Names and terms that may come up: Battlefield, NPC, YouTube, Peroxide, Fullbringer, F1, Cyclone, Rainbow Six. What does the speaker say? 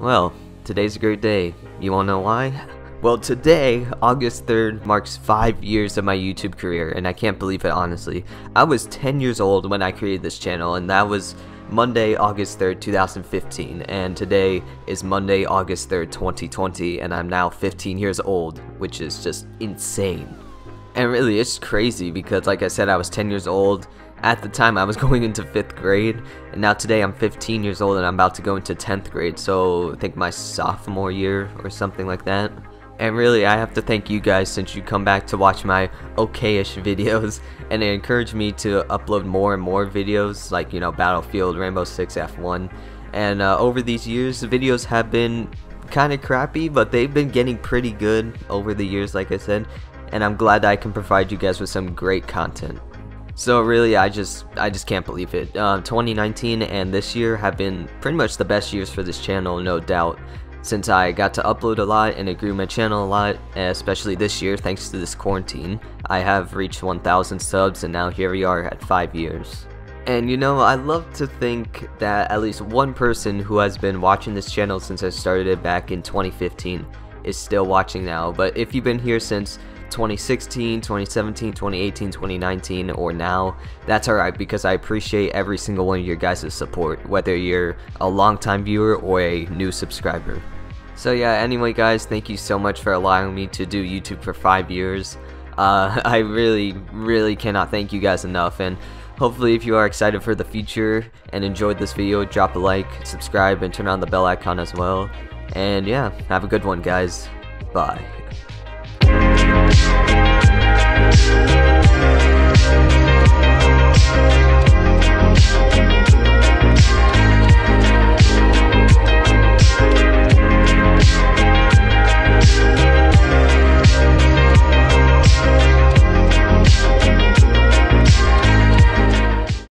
Well, today's a great day. You wanna know why? Well, today, August 3rd, marks 5 years of my YouTube career, and I can't believe it, honestly. I was 10 years old when I created this channel, and that was Monday, August 3rd, 2015, and today is Monday, August 3rd, 2020, and I'm now 15 years old, which is just insane. And really, it's crazy because, like I said, I was 10 years old. At the time, I was going into 5th grade, and now today I'm 15 years old and I'm about to go into 10th grade, so I think my sophomore year or something like that. And really, I have to thank you guys since you come back to watch my okay-ish videos, and it encouraged me to upload more and more videos, like, you know, Battlefield, Rainbow Six, F1, and over these years, the videos have been kind of crappy, but they've been getting pretty good over the years, like I said, and I'm glad that I can provide you guys with some great content. So really, I just can't believe it. 2019 and this year have been pretty much the best years for this channel, no doubt, since I got to upload a lot and it grew my channel a lot, especially this year thanks to this quarantine. I have reached 1,000 subs, and now here we are at 5 years. And you know, I love to think that at least one person who has been watching this channel since I started it back in 2015 is still watching now, but if you've been here since 2016, 2017, 2018, 2019, or now, that's alright, because I appreciate every single one of your guys' support, whether you're a long-time viewer or a new subscriber. So yeah, anyway guys, thank you so much for allowing me to do YouTube for 5 years. I really cannot thank you guys enough, and hopefully if you are excited for the future and enjoyed this video, drop a like, subscribe, and turn on the bell icon as well. And yeah, have a good one guys. Bye. We'll be right back.